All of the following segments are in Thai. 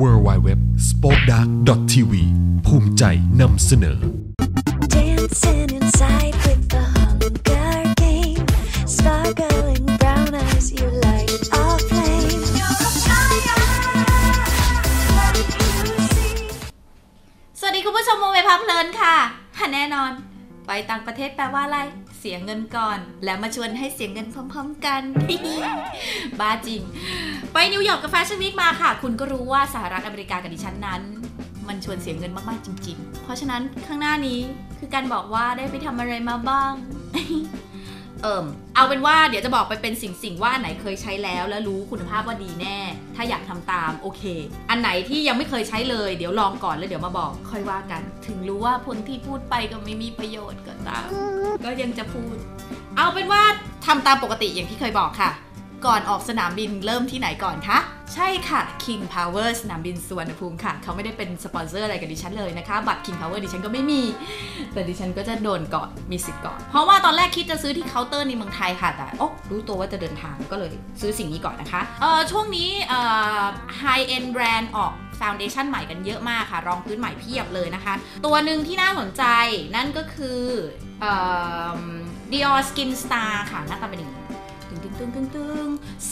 www.spokedark.tv ภูมิใจนำเสนอ Dancing inside with the hunger game Sparkling brown eyes you light our flame สวัสดีคุณผู้ชมโมเวพาเพลินค่ะแน่นอนไปต่างประเทศแปลว่าอะไรเสียเงินก่อนแล้วมาชวนให้เสียเงินพร้อมๆกันบ้าจริงไปนิวยอร์กกับแฟชั่นวีคมาค่ะคุณก็รู้ว่าสหรัฐอเมริกากับดิฉันนั้นมันชวนเสียเงินมากๆจริงๆเพราะฉะนั้นข้างหน้านี้คือการบอกว่าได้ไปทำอะไรมาบ้าง เอาเป็นว่าเดี๋ยวจะบอกไปเป็นสิ่งๆว่าไหนเคยใช้แล้วแล้วรู้คุณภาพว่าดีแน่ถ้าอยากทำตามโอเคอันไหนที่ยังไม่เคยใช้เลยเดี๋ยวลองก่อนแล้วเดี๋ยวมาบอกค่อยว่ากันถึงรู้ว่าผลที่พูดไปก็ไม่มีประโยชน์ก็ตามก็ยังจะพูดเอาเป็นว่าทำตามปกติอย่างที่เคยบอกค่ะก่อนออกสนามบินเริ่มที่ไหนก่อนคะใช่ค่ะ King Power สนามบินสุวรรณภูมิค่ะเขาไม่ได้เป็นสปอนเซอร์อะไรกับดิฉันเลยนะคะบัตร King Power ดิฉันก็ไม่มีแต่ดิฉันก็จะโดนก่อนมีสิทธิ์ก่อนเพราะว่าตอนแรกคิดจะซื้อที่เคาน์เตอร์ในเมืองไทยค่ะแต่โอ้รู้ตัวว่าจะเดินทางก็เลยซื้อสิ่งนี้ก่อนนะคะช่วงนี้High End Brand ออกฟาวเดชั่นใหม่กันเยอะมากค่ะรองพื้นใหม่เพียบเลยนะคะตัวหนึ่งที่น่าสนใจนั่นก็คือ Diorskin Star ค่ะหน้าตาเป็นอย่างนี้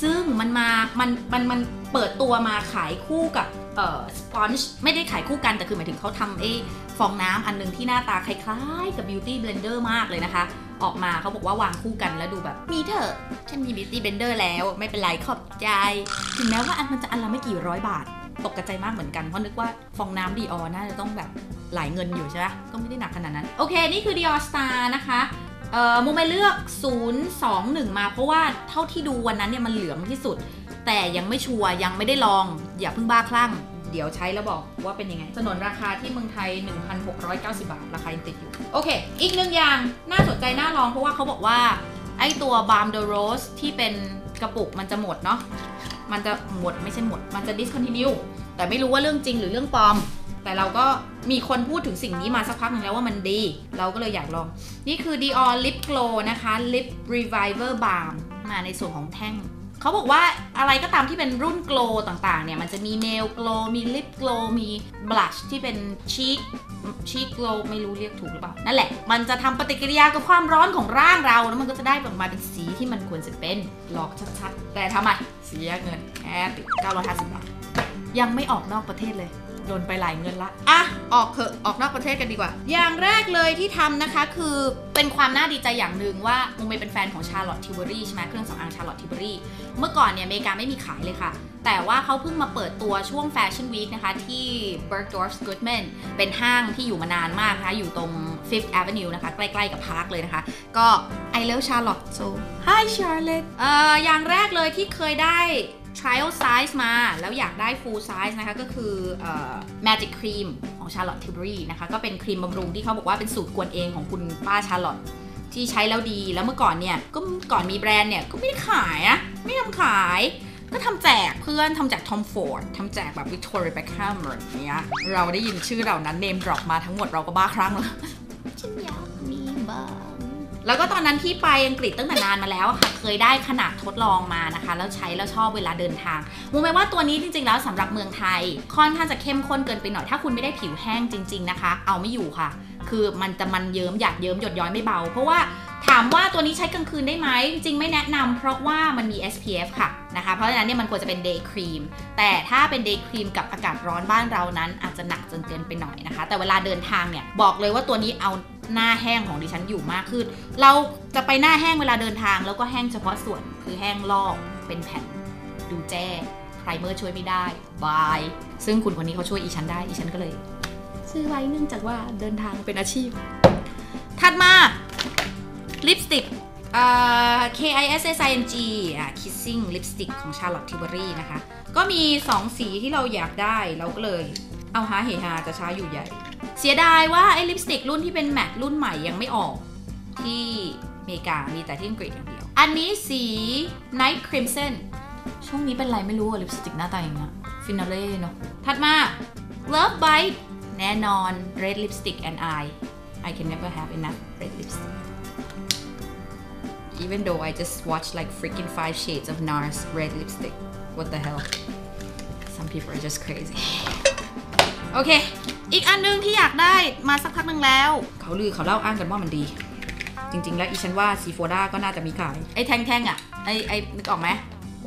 ซึ่งมันเปิดตัวมาขายคู่กับสปอนจ์ไม่ได้ขายคู่กันแต่คือหมายถึงเขาทำไอ้ฟองน้ำอันนึงที่หน้าตาคล้ายๆกับ Beauty Blender มากเลยนะคะออกมาเขาบอกว่าวางคู่กันแล้วดูแบบมีเถอะฉันมี Beauty Blender แล้วไม่เป็นไรขอบใจถึงแม้ว่าอันมันจะอันละไม่กี่ร้อยบาทตกกระจายมากเหมือนกันเพราะนึกว่าฟองน้ำ Dior น่าจะต้องแบบหลายเงินอยู่ใช่ไหมก็ไม่ได้หนักขนาดนั้นโอเคนี่คือ Dior Star นะคะโมไม่เลือก021มาเพราะว่าเท่าที่ดูวันนั้นเนี่ยมันเหลืองที่สุดแต่ยังไม่ชัวร์ยังไม่ได้ลองอย่าเพิ่งบ้าคลั่งเดี๋ยวใช้แล้วบอกว่าเป็นยังไงสนนราคาที่เมืองไทย 1,690 บาทราคายังติดอยู่โอเคอีกหนึ่งอย่างน่าสนใจน่าลองเพราะว่าเขาบอกว่าไอ้ตัวบาล์มเดอะโรสที่เป็นกระปุกมันจะหมดเนาะมันจะหมดไม่ใช่หมดมันจะ discontinue แต่ไม่รู้ว่าเรื่องจริงหรือเรื่องปลอมแต่เราก็มีคนพูดถึงสิ่งนี้มาสักพักหนึ่งแล้วว่ามันดีเราก็เลยอยากลองนี่คือ Dior Lip Glow นะคะ Lip Reviver Balm มาในส่วนของแท่งเขาบอกว่าอะไรก็ตามที่เป็นรุ่น Glow ต่างๆเนี่ยมันจะมี Nail Glow มี Lip Glow มี Blush ที่เป็น Cheek Glow ไม่รู้เรียกถูกหรือเปล่านั่นแหละมันจะทำปฏิกิริยากับความร้อนของร่างเราแล้วมันก็จะได้ออกมาเป็นสีที่มันควรจะเป็นหลอกชัดๆแต่ทำไมเสียเงินแอบ950บาทยังไม่ออกนอกประเทศเลยโดนไปหลายเงินละอ่ะออกนอกประเทศกันดีกว่าอย่างแรกเลยที่ทำนะคะคือเป็นความน่าดีใจอย่างหนึ่งว่ามุมเมย์เป็นแฟนของ CharlotteTilbury ใช่ไหมเครื่องสำอาง CharlotteTilbury เมื่อก่อนเนี่ยอเมริกาไม่มีขายเลยค่ะแต่ว่าเขาเพิ่งมาเปิดตัวช่วงแฟชั่นวีคนะคะที่ Bergdorf Goodman เป็นห้างที่อยู่มานานมากนะคะอยู่ตรง Fifth Avenue นะคะใกล้ๆกับพาร์คเลยนะคะก็ไอเลิฟ Charlotte so hi Charlotte อย่างแรกเลยที่เคยได้trial size มาแล้วอยากได้ full size นะคะก็คือ magic cream ของ Charlotte Tilbury นะคะก็เป็นครีมบำรุงที่เขาบอกว่าเป็นสูตรกวนเองของคุณป้า Charlotte ที่ใช้แล้วดีแล้วเมื่อก่อนเนี่ยก็ก่อนมีแบรนด์เนี่ยก็ไม่ได้ขายนะไม่ทำขายก็ทำแจกเพื่อนทำแจก Tom Ford ทำแจกแบบ Victoria Beckham อะไรอย่างเงี้ยเราได้ยินชื่อเหล่านั้น name drop มาทั้งหมดเราก็บ้าคลั่งแล้วฉันอยากมีบ้างแล้วก็ตอนนั้นที่ไปอังกฤษตั้งแต่นานมาแล้วค่ะเคยได้ขนาดทดลองมานะคะแล้วใช้แล้วชอบเวลาเดินทางมูไม่ว่าตัวนี้จริงๆแล้วสำหรับเมืองไทยค่อนข้างจะเข้มข้นเกินไปหน่อยถ้าคุณไม่ได้ผิวแห้งจริงๆนะคะเอาไม่อยู่ค่ะคือมันจะมันเยิ้มหยาดเยิ้มหยดย้อยไม่เบาเพราะว่าถามว่าตัวนี้ใช้กลางคืนได้ไหมจริงๆไม่แนะนำเพราะว่ามันมี SPF ค่ะนะคะเพราะฉะนั้นเนี่ยมันควรจะเป็น day cream แต่ถ้าเป็น day cream กับอากาศร้อนบ้านเรานั้นอาจจะหนักจนเกินไปหน่อยนะคะแต่เวลาเดินทางเนี่ยบอกเลยว่าตัวนี้เอาหน้าแห้งของดิฉันอยู่มากขึ้นเราจะไปหน้าแห้งเวลาเดินทางแล้วก็แห้งเฉพาะส่วนคือแห้งลอกเป็นแผ่นดูแจ้ไพรเมอร์ช่วยไม่ได้บายซึ่งคุณคนนี้เขาช่วยอีฉันได้อีฉันก็เลยซื้อไว้เนื่องจากว่าเดินทางเป็นอาชีพถัดมาลิปสติกKISSING Kissing Lipstick ของ CharlotteTilbury นะคะก็มี2สีที่เราอยากได้เราก็เลยเอาหาเหฮาจะช้าอยู่ใหญ่เสียดายว่าไอ้ลิปสติกรุ่นที่เป็นแมตต์รุ่นใหม่ยังไม่ออกที่อเมริกามีแต่ที่อังกฤษอย่างเดียวอันนี้สี Night Crimson ช่วงนี้เป็นไรไม่รู้อะลิปสติกหน้าตาอย่างเงี้ยฟินาเล่เนาะถัดมา Love Bite แน่นอน Red Lipstick and I can never have enough Red Lipstick even though I just watched like freaking 5 shades of NARS Red Lipstick what the hell some people are just crazy โอเคอีกอันนึงที่อยากได้มาสักพักนึงแล้วเขาเล่าอ้างกันว่ามันดีจริงๆแล้วอีฉันว่าซีโฟด้าก็น่าจะมีขายไอ้แท่งๆอ่ะไอ้นึกออกไหม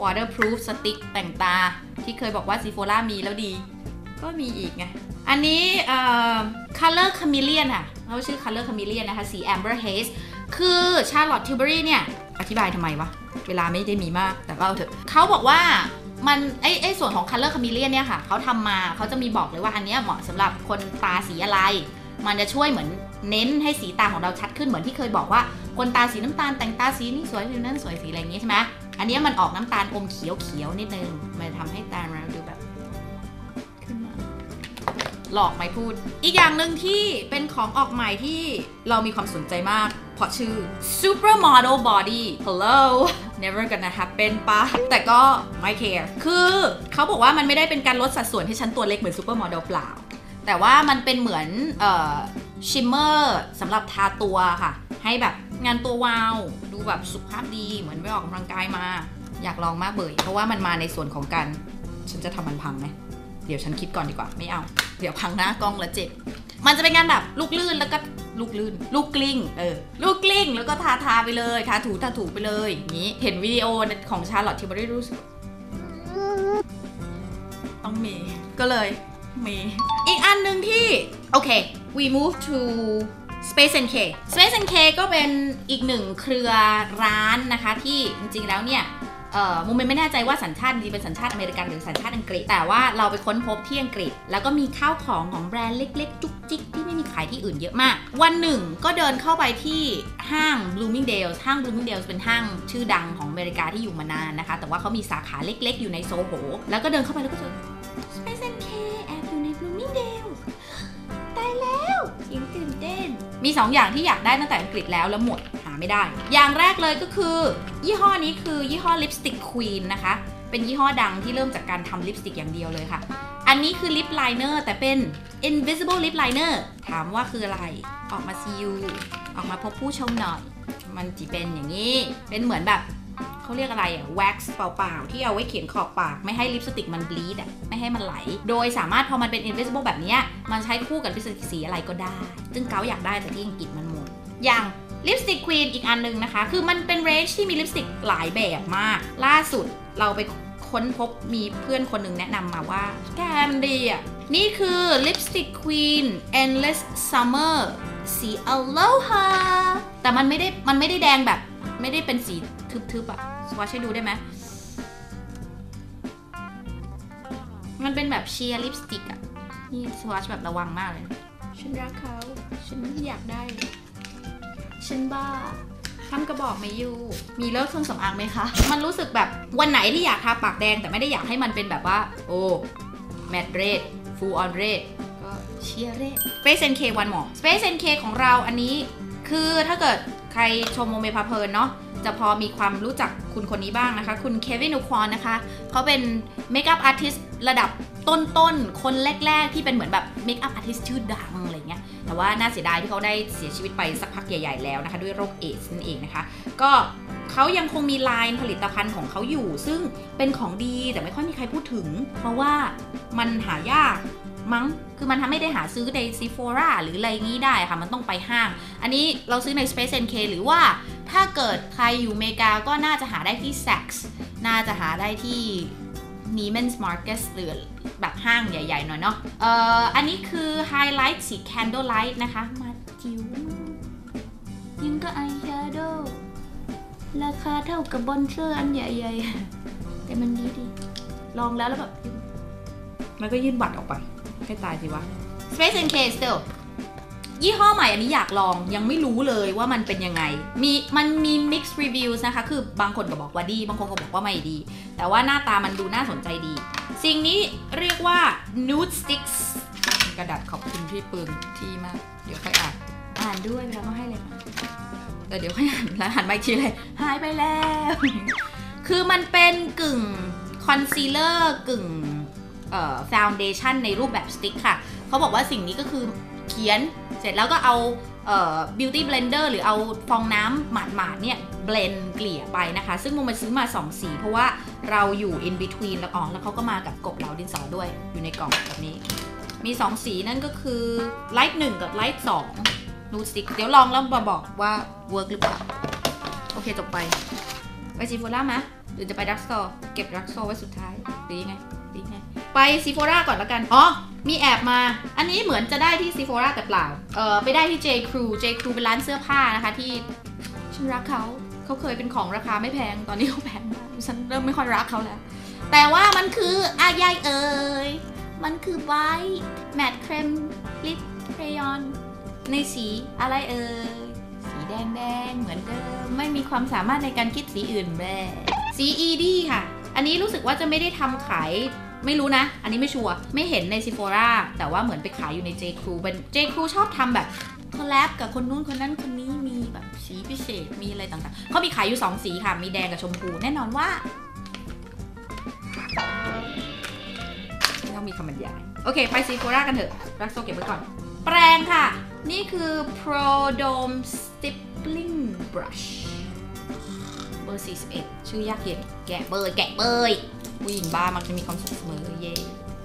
waterproof stick แต่งตาที่เคยบอกว่าซีโฟด้ามีแล้วดีก็มีอีกไงอันนี้color chameleon อ่ะเขาชื่อ color chameleon นะคะสี amber haze คือ Charlotte Tilbury เนี่ยอธิบายทำไมวะเวลาไม่ได้มีมากแต่ก็เอาเถอะเขาบอกว่ามันไอส่วนของ color chameleon เนี่ยค่ะเขาทำมาเขาจะมีบอกเลยว่าอันนี้เหมาะสำหรับคนตาสีอะไรมันจะช่วยเหมือนเน้นให้สีตาของเราชัดขึ้นเหมือนที่เคยบอกว่าคนตาสีน้ำตาลแต่งตาสีนี่สวยสีนั้นสวยสีอะไรอย่างนี้ใช่ไหมอันนี้มันออกน้ำตาลอมเขียวๆนิดนึงมันทำให้ตาเราดูแบบขึ้นมาหลอกไม่พูดอีกอย่างหนึ่งที่เป็นของออกใหม่ที่เรามีความสนใจมากเพราะชื่อ supermodel body hello never gonna happen ปะแต่ก็ไม่แคร์คือเขาบอกว่ามันไม่ได้เป็นการลดสัดส่วนให้ฉันตัวเล็กเหมือน supermodel เปล่าแต่ว่ามันเป็นเหมือนชิมเมอร์สำหรับทาตัวค่ะให้แบบงานตัววาวดูแบบสุขภาพดีเหมือนไปออกกำลังกายมาอยากลองมากเบยเพราะว่ามันมาในส่วนของการฉันจะทำมันพังไหมเดี๋ยวฉันคิดก่อนดีกว่าไม่เอาเดี๋ยวพังหน้ากล้องแล้วเจ็บมันจะเป็นงานแบบลูกลื่นแล้วก็ลูกลื่นลูกกลิ้งลูกกลิ้งแล้วก็ทาไปเลยทาถูไปเลยอย่างนี้เห็นวิดีโอของCharlotte Tilburyรู้สึกต้องมีก็เลยมีอีกอันหนึ่งที่โอเค we move to space and k space and k ก็เป็นอีกหนึ่งเครือร้านนะคะที่จริงๆแล้วเนี่ยมุมไม่แน่ใจว่าสัญชาติจริงเป็นสัญชาติอเมริกันหรือสัญชาติอังกฤษแต่ว่าเราไปค้นพบที่อังกฤษแล้วก็มีข้าวของของแบรนด์เล็กๆจุกจิกที่ไม่มีขายที่อื่นเยอะมากวันหนึ่งก็เดินเข้าไปที่ห้าง Bloomingdale's ห้าง Bloomingdale's เป็นห้างชื่อดังของอเมริกาที่อยู่มานานนะคะแต่ว่าเขามีสาขาเล็กๆอยู่ในโซโหแล้วก็เดินเข้าไปแล้วก็เจอมี2 อย่างที่อยากได้ตั้งแต่อังกฤษแล้วหมดหาไม่ได้อย่างแรกเลยก็คือยี่ห้อนี้คือยี่ห้อลิปสติกควีนนะคะเป็นยี่ห้อดังที่เริ่มจากการทำลิปสติกอย่างเดียวเลยค่ะอันนี้คือลิปไลเนอร์แต่เป็น invisible lip liner ถามว่าคืออะไรออกมาซีอูออกมาพบผู้ชมหน่อยมันจะเป็นอย่างนี้เป็นเหมือนแบบเขาเรียกอะไรอะแว็กซ์เปล่าๆที่เอาไว้เขียนขอบปากไม่ให้ลิปสติกมันบลีดอะไม่ให้มันไหลโดยสามารถพอมันเป็น invisible แบบนี้มันใช้คู่กับลิปสติกสีอะไรก็ได้ซึ่งเกาอยากได้แต่ที่อังกฤษมันหมดอย่างลิปสติกควีนอีกอันนึงนะคะคือมันเป็นเรนจ์ที่มีลิปสติกหลายแบบมากล่าสุดเราไปค้นพบมีเพื่อนคนหนึ่งแนะนำมาว่าแกมดีอะนี่คือลิปสติกควีน endless summer สี aloha แต่มันไม่ได้แดงแบบไม่ได้เป็นสีทึบๆอะสวอชให้ดูได้ไหมมันเป็นแบบเชียร์ลิปสติกอะนี่สวอชแบบระวังมากเลยฉันรักเขาฉันอยากได้ฉันบ้าทำกระบอกไม่อยู่มีเลิกเครื่องสำอางไหมคะมันรู้สึกแบบวันไหนที่อยากทาปากแดงแต่ไม่ได้อยากให้มันเป็นแบบว่าโอ้แมตต์เรดฟูลออนเรดก็เชียร์เรด Space NK วันหมอ Space NK ของเราอันนี้คือถ้าเกิดใครชมโมเมพาเพลินเนาะจะพอมีความรู้จักคุณคนนี้บ้างนะคะคุณเควิน นูควอนนะคะเขาเป็นเมคอัพอาร์ติสต์ระดับต้นๆคนแรกๆที่เป็นเหมือนแบบเมคอัพอาร์ติสต์ชื่อดังอะไรเงี้ยแต่ว่าน่าเสียดายที่เขาได้เสียชีวิตไปสักพักใหญ่ๆแล้วนะคะด้วยโรคเอดส์นั่นเองนะคะก็เขายังคงมีไลน์ผลิตภัณฑ์ของเขาอยู่ซึ่งเป็นของดีแต่ไม่ค่อยมีใครพูดถึงเพราะว่ามันหายากมั้งคือมันทำไม่ได้หาซื้อในซีโฟราหรืออะไรงี้ได้ค่ะมันต้องไปห้างอันนี้เราซื้อใน Space NK หรือว่าถ้าเกิดใครอยู่อเมริกาก็น่าจะหาได้ที่ Saks น่าจะหาได้ที่ Neiman's Marcus หรือแบบห้างใหญ่ๆหน่อยเนาะอันนี้คือ Highlight สี Candlelight นะคะมาจิ๋วยิ่งก็ Eyeshadow ราคาเท่ากับบอนเซอร์อันใหญ่ๆแต่มันดีลองแล้วแบบมันก็ยื่นบัตรออกไปให้ตายสิวะ Space NK Still ยี่ห้อใหม่อันนี้อยากลองยังไม่รู้เลยว่ามันเป็นยังไงมันมี mixed reviews นะคะคือบางคนก็บอกว่าดีบางคนก็บอกว่าไม่ดีแต่ว่าหน้าตามันดูน่าสนใจดีสิ่งนี้เรียกว่า nude sticks กระดาษขอบคุณพี่ปืนที่มากเดี๋ยวค่อยอ่านด้วยแล้วก็ให้เลยแต่เดี๋ยวค่อยอ่านไปทีเลยหายไปแล้วคือมันเป็นกึ่ง concealer กึ่งฟาวเดชั่นในรูปแบบสติ๊กค่ะเขาบอกว่าสิ่งนี้ก็คือเขียนเสร็จแล้วก็เอา Beauty Blender หรือเอาฟองน้ำหมาดๆเนี่ยเบลนเกลี่ยไปนะคะซึ่งมุมมันซื้อมา2 สีเพราะว่าเราอยู่ in between แล้วอ๋อแล้วเขาก็มากับกบเหลาดินสอด้วยอยู่ในกล่องแบบนี้มี2 สีนั่นก็คือไลท์1กับไลท์2ดูสิเดี๋ยวลองแล้วมาบอกว่าเวิร์กหรือเปล่าโอเคจบไปซีโฟล่าไหมหรือจะไปดักโซเก็บดักโซไว้สุดท้ายหรือยังไงไปซีโฟล่าก่อนแล้วกันอ๋อมีแอบมาอันนี้เหมือนจะได้ที่ซีโฟล่าแต่เปล่าไปได้ที่ J.Crew เป็นร้านเสื้อผ้านะคะที่ฉันรักเขาเคยเป็นของราคาไม่แพงตอนนี้เขาแพงมากฉันเริ่มไม่ค่อยรักเขาแล้วแต่ว่ามันคืออะไรเอ่ยมันคือไวท์แมตต์ครีมลิปครียอนในสีอะไรเอ่ยสีแดงๆเหมือนเดิมไม่มีความสามารถในการคิดสีอื่นเลยสีอีดี้ค่ะอันนี้รู้สึกว่าจะไม่ได้ทำขายไม่รู้นะอันนี้ไม่ชัวร์ไม่เห็นในซีโฟร่าแต่ว่าเหมือนไปขายอยู่ใน J.Crew เป็น J.Crew ชอบทำแบบคอลแลบกับคนนู้นคนนั้นคนนี้มีแบบสีพิเศษมีอะไรต่างๆเขามีขายอยู่2 สีค่ะมีแดงกับชมพูแน่นอนว่าต้องมีคำบรรยายโอเคไปซีโฟร่ากันเถอะรักโซเก็บไว้ก่อนแปรงค่ะนี่คือ Prodome Stippling Brush เบอร์41ชื่อยากเย็นแกะเบยผู้หญิงบ้ามักจะมีความสุขเสมอเย่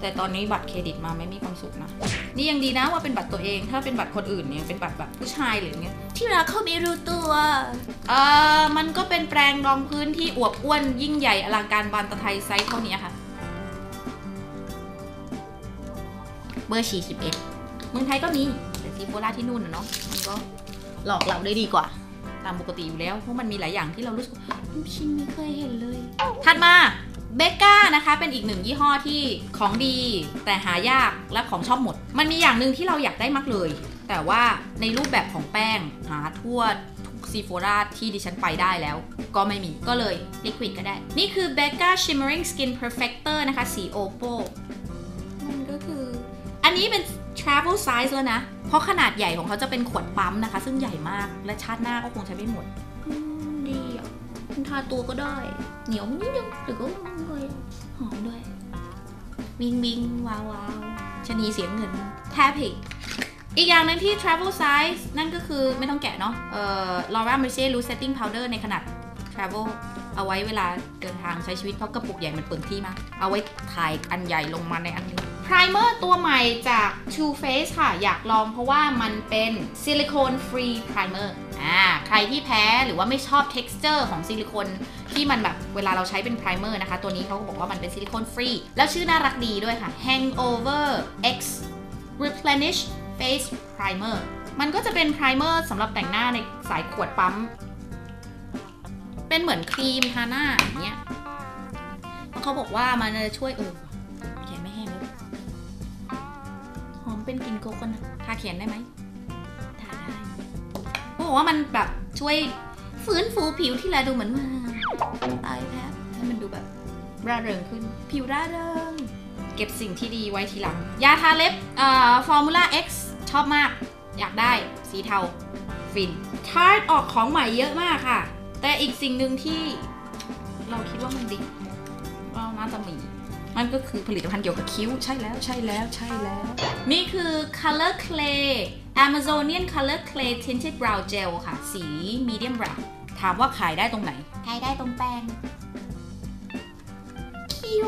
แต่ตอนนี้บัตรเครดิตมาไม่มีความสุขนะนี่ยังดีนะว่าเป็นบัตรตัวเองถ้าเป็นบัตรคนอื่นเนี่ยเป็นบัตรแบบผู้ชายหรือเงี้ยที่รักเขาไม่รู้ตัวมันก็เป็นแปรงรองพื้นที่อวบอ้วนยิ่งใหญ่อลังการบานตะไทไซส์เท่านี้ค่ะเบอร์41เมืองไทยก็มีแต่ซีโฟล่าที่นู่นเนาะมันก็หลอกเราได้ดีกว่าตามปกติอยู่แล้วเพราะมันมีหลายอย่างที่เรารู้สึกชินไม่เคยเห็นเลยถัดมาBecca นะคะเป็นอีก1 ยี่ห้อที่ของดีแต่หายากและของชอบหมดมันมีอย่างหนึ่งที่เราอยากได้มากเลยแต่ว่าในรูปแบบของแป้งหาทั่วทุกซีโฟร่าที่ดิฉันไปได้แล้วก็ไม่มีก็เลยลิควิดก็ได้นี่คือ Becca Shimmering Skin Perfector นะคะสีโอโปมันก็คืออันนี้เป็น travel size แล้วนะเพราะขนาดใหญ่ของเขาจะเป็นขวดปั๊มนะคะซึ่งใหญ่มากและชาติหน้าก็คงใช้ไม่หมดดีอ่ะทาตัวก็ได้เหนียวนิดนึงหรือก็หอมด้วยบิงว้าวชะนีเสียเงินแทบผิดอีกอย่างนึงที่ travel size นั่นก็คือไม่ต้องแกะเนาะL'Oreal Mercier Loose Setting Powder ในขนาด travel เอาไว้เวลาเดินทางใช้ชีวิตเพราะกระปุกใหญ่มันเปิดที่มากเอาไว้ถ่ายอันใหญ่ลงมาในอันนึง primer ตัวใหม่จาก Too Faced ค่ะอยากลองเพราะว่ามันเป็นซิลิโคน free primerใครที่แพ้หรือว่าไม่ชอบ texture ของซิลิโคนที่มันแบบเวลาเราใช้เป็นไพรเมอร์นะคะตัวนี้เขาบอกว่ามันเป็นซิลิโคนฟรีแล้วชื่อน่ารักดีด้วยค่ะ Hangover X Replenish Face Primer มันก็จะเป็นไพรเมอร์สำหรับแต่งหน้าในสายขวดปั๊มเป็นเหมือนครีมทาหน้าอย่างเงี้ยแล้วเขาบอกว่ามันจะช่วยแขนไม่แห้งเลยหอมเป็นกลิ่นโกโก้นะทาแขนได้ไหมว่ามันแบบช่วยฟื้นฟูผิวที่เราดูเหมือนว่าตายแพ้ให้มันดูแบบร่าเริงขึ้นผิวร่าเริงเก็บสิ่งที่ดีไว้ทีหลังยาทาเล็บFormula X ชอบมากอยากได้สีเทาฟินทาร์ตออกของใหม่เยอะมากค่ะแต่อีกสิ่งหนึ่งที่เราคิดว่ามันดีเราน่าจะมีมันก็คือผลิตภัณฑ์เกี่ยวกับคิ้วใช่แล้วนี่คือ Color Clay Amazonian Color Clay Tinted Brow Gel ค่ะสี medium brown ถามว่าขายได้ตรงไหนขายได้ตรงแป้งคิ้ว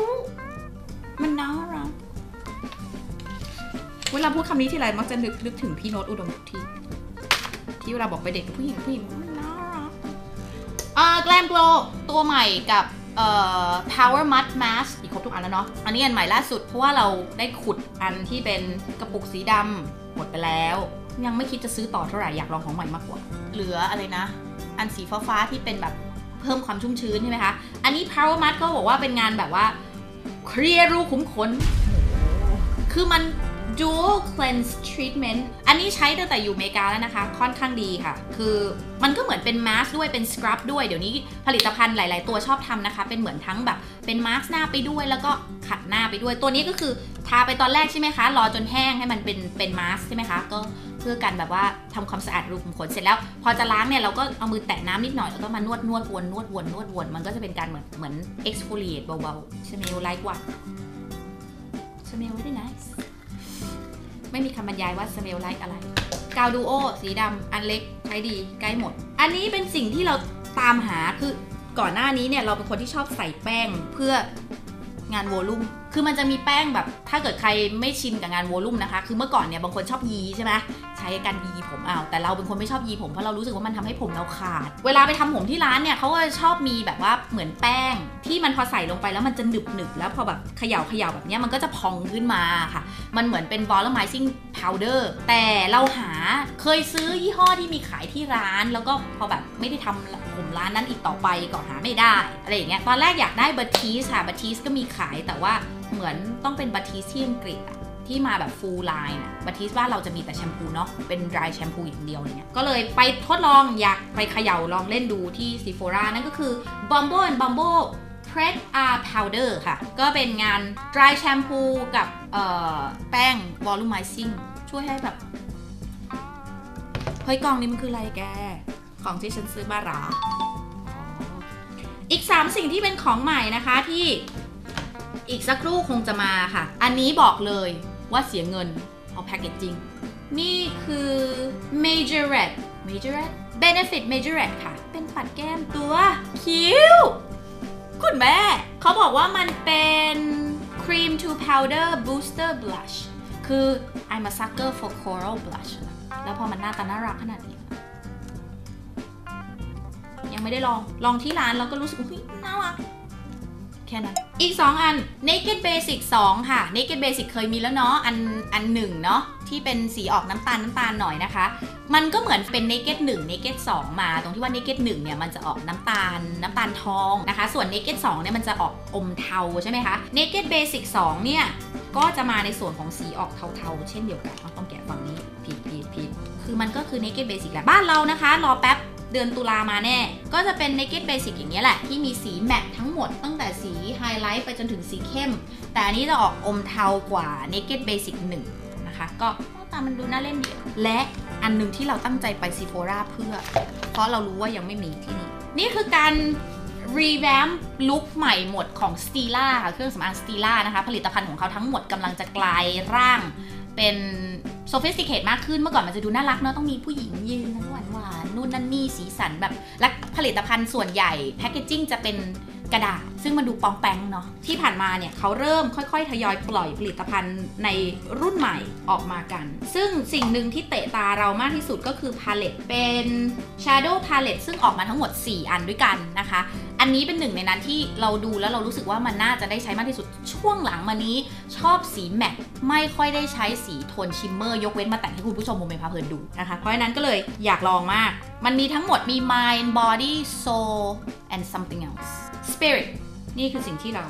มันน่ารักเวลาพูดคำนี้ทีไรมักจะนึกถึงพี่โน้ตอุดมที่เวลาบอกไปเด็กกับผู้หญิงมันน่ารักGlam Glow ตัวใหม่กับpower mud mask อีกครบทุกอันแล้วเนาะอันนี้อันใหม่ล่าสุดเพราะว่าเราได้ขุดอันที่เป็นกระปุกสีดำหมดไปแล้วยังไม่คิดจะซื้อต่อเท่าไหร่อยากลองของใหม่มากกว่าเหลืออะไรนะอันสีฟ้าที่เป็นแบบเพิ่มความชุ่มชื้นใช่ไหมคะอันนี้ power mud ก็บอกว่าเป็นงานแบบว่าเคลียร์รูขุมขนคือมัน dual cleanse treatment อันนี้ใช้ตั้งแต่อยู่อเมริกาแล้วนะคะค่อนข้างดีค่ะคือมันก็เหมือนเป็นมาสก์ด้วยเป็นสครับด้วยเดี๋ยวนี้ผลิตภัณฑ์หลายๆตัวชอบทำนะคะเป็นเหมือนทั้งแบบเป็นมาสก์หน้าไปด้วยแล้วก็ขัดหน้าไปด้วยตัวนี้ก็คือทาไปตอนแรกใช่ไหมคะรอจนแห้งให้มันเป็นมาสก์ใช่ไหมคะก็เพื่อกันแบบว่าทำความสะอาดรูขุมขนเสร็จแล้วพอจะล้างเนี่ยเราก็เอามือแตะน้ำนิดหน่อยแล้วก็มานวดนวดวนมันก็จะเป็นการเหมือน exfoliate เบาๆใช่ไหมไลท์กว่าใช่ไหมไม่ได้นะ ไม่มีคำบรรยายว่าสเมลไลท์อะไรกาวดูโอสีดำอันเล็กใช้ดีใกล้หมดอันนี้เป็นสิ่งที่เราตามหาคือก่อนหน้านี้เนี่ยเราเป็นคนที่ชอบใส่แป้งเพื่องานวอลลุ่มคือมันจะมีแป้งแบบถ้าเกิดใครไม่ชินกับงานวอลลุ่มนะคะคือเมื่อก่อนเนี่ยบางคนชอบยีใช่ไหมใช้การยีผมเอาแต่เราเป็นคนไม่ชอบยีผมเพราะเรารู้สึกว่ามันทำให้ผมเราขาดเวลาไปทำผมที่ร้านเนี่ยเขาก็ชอบมีแบบว่าเหมือนแป้งที่มันพอใส่ลงไปแล้วมันจะหนึบหนึบแล้วพอแบบเขย่าเขย่าแบบนี้มันก็จะพองขึ้นมาค่ะมันเหมือนเป็น volumizing powder แต่เราหาเคยซื้อยี่ห้อที่มีขายที่ร้านแล้วก็พอแบบไม่ได้ทำผมร้านนั้นอีกต่อไปก็หาไม่ได้อะไรอย่างเงี้ยตอนแรกอยากได้บัตทีสค่ะบัตทีสก็มีขายแต่ว่าเหมือนต้องเป็นบัตทีสที่อังกฤษที่มาแบบฟูลไลน์นะบัตทีสว่าเราจะมีแต่แชมพูเนาะเป็นดรายแชมพูอย่างเดียวเลยเนี่ยก็เลยไปทดลองอยากไปเขย่าลองเล่นดูที่ซีโฟรานั่นก็คือ Bombo and Bombo Prep R Powder ค่ะก็เป็นงานดรายแชมพูกับแป้ง volumizing ช่วยให้แบบเฮ้ยกล่องนี้มันคืออะไรแกของที่ฉันซื้อมาหรออีก3สิ่งที่เป็นของใหม่นะคะที่อีกสักครู่คงจะมาค่ะอันนี้บอกเลยว่าเสียเงินเพราะแพคเกจจิ้งนี่คือ majorette benefit majorette ค่ะเป็นปัดแก้มตัวคิ้วคุณแม่เขาบอกว่ามันเป็น cream to powder booster blush คือ I'm a sucker for coral blush แล้วพอมันหน้าตาน่ารักขนาดนี้ยังไม่ได้ลองที่ร้านแล้วก็รู้สึกอุ๊ยน่ารักแค่นั้นอีก2อัน naked basic 2ค่ะ naked basic เคยมีแล้วเนาะอันหนึ่งเนาะที่เป็นสีออกน้ำตาลหน่อยนะคะมันก็เหมือนเป็น naked 1 naked 2มาตรงที่ว่า naked 1เนี่ยมันจะออกน้ำตาลทองนะคะส่วน naked 2เนี่ยมันจะออกอมเทาใช่ไหมคะ naked basic 2เนี่ยก็จะมาในส่วนของสีออกเทาๆเช่นเดียวกันต้องแกะฝั่งนี้ผิดคือมันก็คือ naked basic แหละบ้านเรานะคะรอแป๊บเดือนตุลามาแน่ก็จะเป็น naked basic อย่างนี้แหละที่มีสีแมททั้งหมดตั้งแต่สีไฮไลท์ไปจนถึงสีเข้มแต่อันนี้จะออกอมเทากว่า naked basic 1 นะคะก็ตามันดูน่าเล่นดีและอันนึงที่เราตั้งใจไปซีโฟราเพราะเรารู้ว่ายังไม่มีที่นี่นี่คือการรีแวมลุคใหม่หมดของ Stila ค่ะเครื่องสำอาง Stila นะคะผลิตภัณฑ์ของเขาทั้งหมดกำลังจะกลายร่างเป็นsophisticated มากขึ้นเมื่อก่อนมันจะดูน่ารักเนาะต้องมีผู้หญิงยืนหวานๆนู่นนั่นนี่สีสันแบบและผลิตภัณฑ์ส่วนใหญ่แพคเกจจิ้งจะเป็นกระดาษซึ่งมันดูปองแปงเนาะที่ผ่านมาเนี่ยเขาเริ่มค่อยๆทยอยปล่อยผลิตภัณฑ์ในรุ่นใหม่ออกมากันซึ่งสิ่งหนึ่งที่เตะตาเรามากที่สุดก็คือพาเลตเป็น shadow palette ซึ่งออกมาทั้งหมด4อันด้วยกันนะคะอันนี้เป็นหนึ่งในนั้นที่เราดูแล้วเรารู้สึกว่ามันน่าจะได้ใช้มากที่สุดช่วงหลังมานี้ชอบสีแมทไม่ค่อยได้ใช้สีโทนชิมเมอร์ยกเว้นมาแต่งให้คุณผู้ชมโมเมนต์พาเพลินดูนะคะเพราะฉะนั้นก็เลยอยากลองมากมันมีทั้งหมดมี mind body soul and something else spirit นี่คือสิ่งที่เรา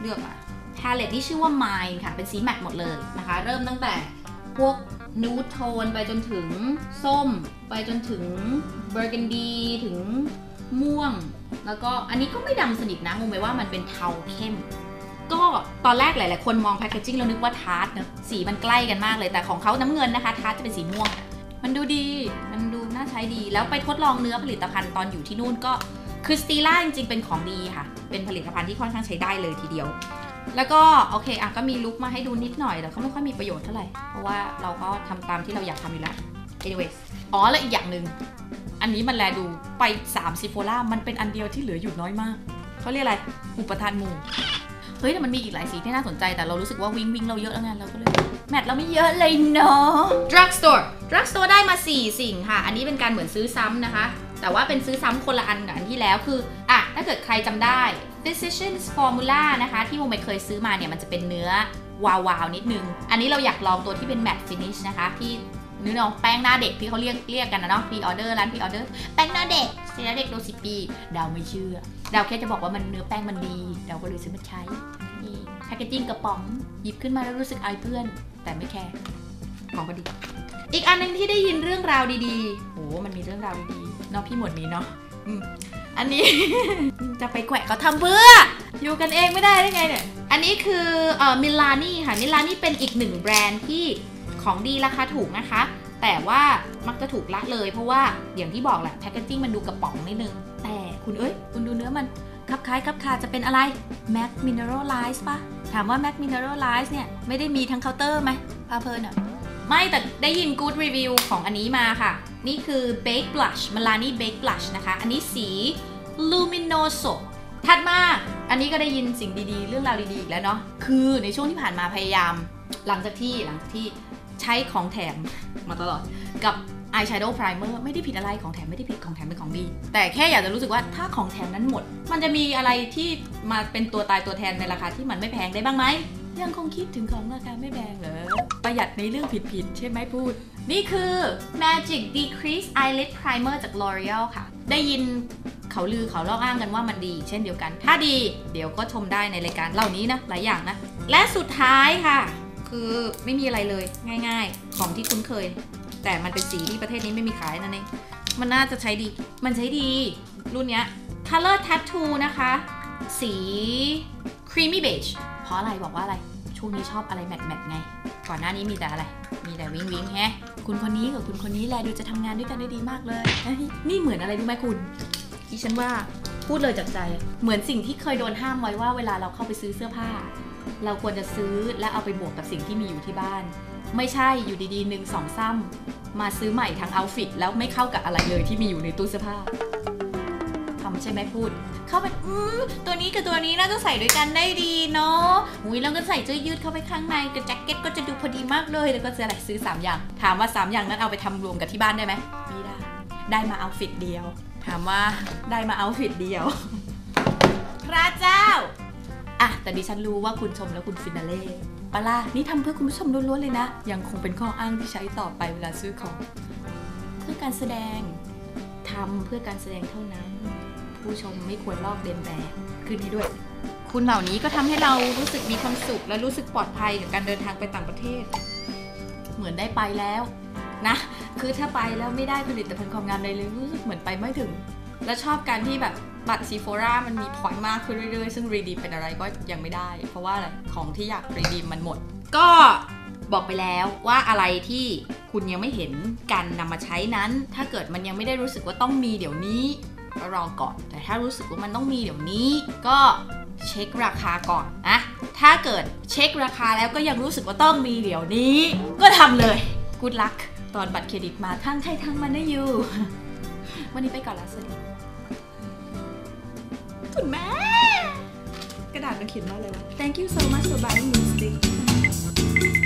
เลือกมาพาเลตนี่ชื่อว่า mind ค่ะเป็นสีแมทหมดเลยนะคะเริ่มตั้งแต่พวกนูดโทนไปจนถึงส้มไปจนถึง burgundy ถึงม่วงแล้วก็อันนี้ก็ไม่ดำสนิทนะงงไปว่ามันเป็นเทาเข้มก็ตอนแรกหลายๆคนมองแพคเกจจิ้งแล้วนึกว่าทาร์ตนะสีมันใกล้กันมากเลยแต่ของเขาน้ำเงินนะคะทาร์ตจะเป็นสีม่วงมันดูดีมันดูน่าใช้ดีแล้วไปทดลองเนื้อผลิตภัณฑ์ตอนอยู่ที่นู่นก็คือสตีล่าจริงๆเป็นของดีค่ะเป็นผลิตภัณฑ์ที่ค่อนข้างใช้ได้เลยทีเดียวแล้วก็โอเคอ่ะก็มีลุคมาให้ดูนิดหน่อยแต่ก็ไม่ค่อยมีประโยชน์เท่าไหร่เพราะว่าเราก็ทำตามที่เราอยากทำอยู่แล้ว anyways อ๋อแล้วอีกอย่างหนึ่งอันนี้มันแลดูไป3ซีโฟล่ามันเป็นอันเดียวที่เหลืออยู่น้อยมากเขาเรียกอะไรอุปทานหมู่เฮ้ยแต่มันมีอีกหลายสีที่น่าสนใจแต่เรารู้สึกว่าวิ่งเราเยอะแล้วไงเราก็เลยแมทเราไม่เยอะเลยเนาะ drugstore ได้มา4สิ่งค่ะอันนี้เป็นการเหมือนซื้อซ้ำนะคะแต่ว่าเป็นซื้อซ้ำคนละอันกับอันที่แล้วคืออ่ะถ้าเกิดใครจำได้ physicians formula นะคะที่โมเมเคยซื้อมาเนี่ยมันจะเป็นเนื้อวาวๆนิดนึงอันนี้เราอยากลองตัวที่เป็นแมทฟินิชนะคะที่นี่เนาะแป้งหน้าเด็กที่เขาเรียกกันนะเนาะพรีออเดอร์ร้านพรีออเดอร์แป้งหน้าเด็กเซรั่มเด็กโดสิปีดาวไม่เชื่อดาวแค่จะบอกว่ามันเนื้อแป้งมันดีดาวก็เลยซื้อมาใช้นี่แพคเกจจิ้งกระป๋องหยิบขึ้นมาแล้วรู้สึกอายเพื่อนแต่ไม่แคร์ของก็ดีอีกอันนึงที่ได้ยินเรื่องราวดีๆโอ้มันมีเรื่องราวดีๆเนาะพี่หมวดมีเนาะอันนี้ จะไปแกะเขาทำเพื่ออยู่กันเองไม่ได้ได้ไงเนี่ยอันนี้คือมิลลานี่ค่ะมิลลานี่เป็นอีกหนึ่งแบรนด์ที่ของดีราคาถูกนะคะแต่ว่ามักจะถูกละเลยเพราะว่าอย่างที่บอกแหละแพคเกจจิ้งมันดูกระป๋องนิดนึงแต่คุณเอ้ยคุณดูเนื้อมันคลับคล้ายคลับคาจะเป็นอะไรแมกมิเนอรัลไลซ์ปะถามว่าแมกมิเนอรัลไลซ์เนี่ยไม่ได้มีทั้งเคาน์เตอร์ไหมพาเพลินอ่ะ ไม่แต่ได้ยิน good review ของอันนี้มาค่ะนี่คือ Bake Blush Milani Bake Blush นะคะอันนี้สี Luminoso ถัดมาอันนี้ก็ได้ยินสิ่งดีๆเรื่องราวดีๆอีกแล้วเนาะคือในช่วงที่ผ่านมาพยายามหลังจากที่ใช้ของแถมมาตลอดกับ Eyeshadow Primer ไม่ได้ผิดอะไรของแถมไม่ได้ผิดของแถมเป็นของดีแต่แค่อยากจะรู้สึกว่าถ้าของแถมนั้นหมดมันจะมีอะไรที่มาเป็นตัวตายตัวแทนในราคาที่มันไม่แพงได้บ้างไหมยังคงคิดถึงของราคาไม่แพงเหรอประหยัดในเรื่องผิดๆใช่ไหมพูดนี่คือ Magic Decrease Eyelid Primer จาก L'Oreal ค่ะได้ยินเขาลือเขาเล่าอ้างกันว่ามันดีเช่นเดียวกันถ้าดีเดี๋ยวก็ชมได้ในรายการเหล่านี้นะหลายอย่างนะและสุดท้ายค่ะคือไม่มีอะไรเลยง่ายๆของที่คุ้นเคยแต่มันเป็นสีที่ประเทศนี้ไม่มีขายนั่นเองมันน่าจะใช้ดีมันใช้ดีรุ่นเนี้ย Color Tattoo นะคะสี Creamy Beige เพราะอะไรบอกว่าอะไรช่วงนี้ชอบอะไรแมทไงก่อนหน้านี้มีแต่อะไรมีแต่วิงแฮะคุณคนนี้กับคุณคนนี้แลดูจะทำงานด้วยกันได้ดีมากเลยนี่เหมือนอะไรรู้ไหมคุณดิฉันว่าพูดเลยจากใจเหมือนสิ่งที่เคยโดนห้ามไว้ว่าเวลาเราเข้าไปซื้อเสื้อผ้าเราควรจะซื้อและเอาไปบวกกับสิ่งที่มีอยู่ที่บ้านไม่ใช่อยู่ดีๆหนึ่งสองซ้ำมาซื้อใหม่ทั้งเอาท์ฟิตแล้วไม่เข้ากับอะไรเลยที่มีอยู่ในตู้เสื้อผ้าทำใช่ไหมพูดเข้าไปตัวนี้กับตัวนี้น่าจะใส่ด้วยกันได้ดีเนาะอุ้ยแล้วก็ใส่เสื้อยืดเข้าไปข้างในกับแจ็คเก็ตก็จะดูพอดีมากเลยแล้วก็ซื้อ3อย่างถามว่า3อย่างนั้นเอาไปทำรวมกับที่บ้านได้ไหมไม่ได้ได้มาเอาท์ฟิตเดียวถามว่าได้มาเอาท์ฟิตเดียวพระเจ้าอ่ะแต่ดิฉันรู้ว่าคุณชมแล้วคุณฟินาเล่ปะล่ะนี่ทำเพื่อคุณผู้ชมล้วนๆเลยนะยังคงเป็นข้ออ้างที่ใช้ต่อไปเวลาซื้อของเพื่อการแสดงทำเพื่อการแสดงเท่านั้นผู้ชมไม่ควรลอกเลียนแบบขึ้นให้ด้วยคุณเหล่านี้ก็ทำให้เรารู้สึกมีความสุขและรู้สึกปลอดภัยกับการเดินทางไปต่างประเทศเหมือนได้ไปแล้วนะคือถ้าไปแล้วไม่ได้ผลิตภัณฑ์ความงามใดเลยรู้สึกเหมือนไปไม่ถึงและชอบการที่แบบบัตรซีโฟร่ามันมีพอยต์มากขึ้นเรื่อยๆซึ่งรีดีมเป็นอะไรก็ยังไม่ได้เพราะว่าอะไรของที่อยากรีดีมมันหมดก็บอกไปแล้วว่าอะไรที่คุณยังไม่เห็นการนำมาใช้นั้นถ้าเกิดมันยังไม่ได้รู้สึกว่าต้องมีเดี๋ยวนี้รอก่อนแต่ถ้ารู้สึกว่ามันต้องมีเดี๋ยวนี้ก็เช็คราคาก่อนนะถ้าเกิดเช็คราคาแล้วก็ยังรู้สึกว่าต้องมีเดี๋ยวนี้ก็ทำเลย Good luck ตอนบัตรเครดิตมาทั้งไทยทั้งมันได้อยู่วันนี้ไปก่อนแล้วสวัสดีคุณแม่กระดาษมันเขียนว่าอะไรวะ Thank you so much for buying me stick